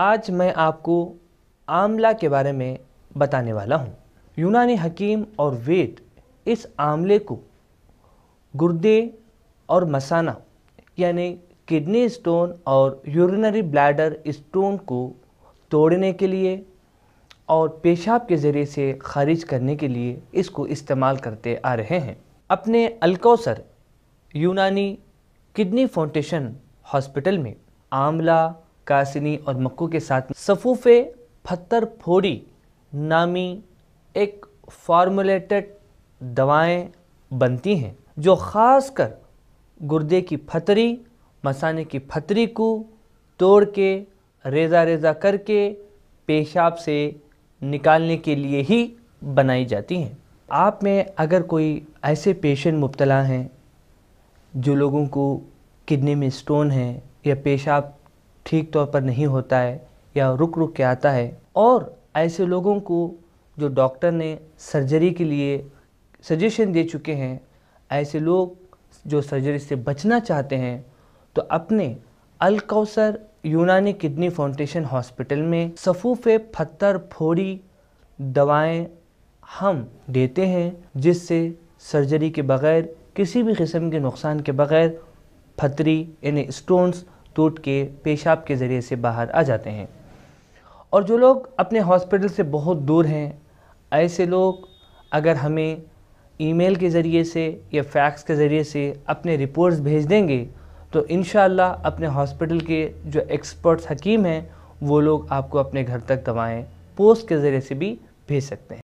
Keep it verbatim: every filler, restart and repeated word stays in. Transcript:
आज मैं आपको आंवला के बारे में बताने वाला हूँ। यूनानी हकीम और वेद इस आंवले को गुर्दे और मसाना यानी किडनी स्टोन और यूरिनरी ब्लैडर स्टोन को तोड़ने के लिए और पेशाब के ज़रिए से खारिज करने के लिए इसको इस्तेमाल करते आ रहे हैं। अपने अलकौसर यूनानी किडनी फाउंडेशन हॉस्पिटल में आंवला, कासनी और मक्कू के साथ सफ़ूफ़े पत्थर फोड़ी नामी एक फार्मुलेटेड दवाएं बनती हैं जो ख़ासकर गुर्दे की फतरी, मसाने की फतरी को तोड़ के रेजा रेजा करके पेशाब से निकालने के लिए ही बनाई जाती हैं। आप में अगर कोई ऐसे पेशेंट मुब्तला हैं जो लोगों को किडनी में स्टोन है या पेशाब ठीक तौर पर नहीं होता है या रुक रुक के आता है, और ऐसे लोगों को जो डॉक्टर ने सर्जरी के लिए सजेशन दे चुके हैं, ऐसे लोग जो सर्जरी से बचना चाहते हैं तो अपने अलकौसर यूनानी किडनी फाउंडेशन हॉस्पिटल में सफ़ूफ़े पत्थर फोड़ी दवाएं हम देते हैं, जिससे सर्जरी के बग़ैर, किसी भी किस्म के नुकसान के बग़ैर फतरी यानी स्टोन्स टूट के पेशाब के ज़रिए से बाहर आ जाते हैं। और जो लोग अपने हॉस्पिटल से बहुत दूर हैं, ऐसे लोग अगर हमें ईमेल के ज़रिए से या फैक्स के ज़रिए से अपने रिपोर्ट्स भेज देंगे तो इंशाअल्लाह अपने हॉस्पिटल के जो एक्सपर्ट्स हकीम हैं वो लोग आपको अपने घर तक दवाएं पोस्ट के ज़रिए से भी भेज सकते हैं।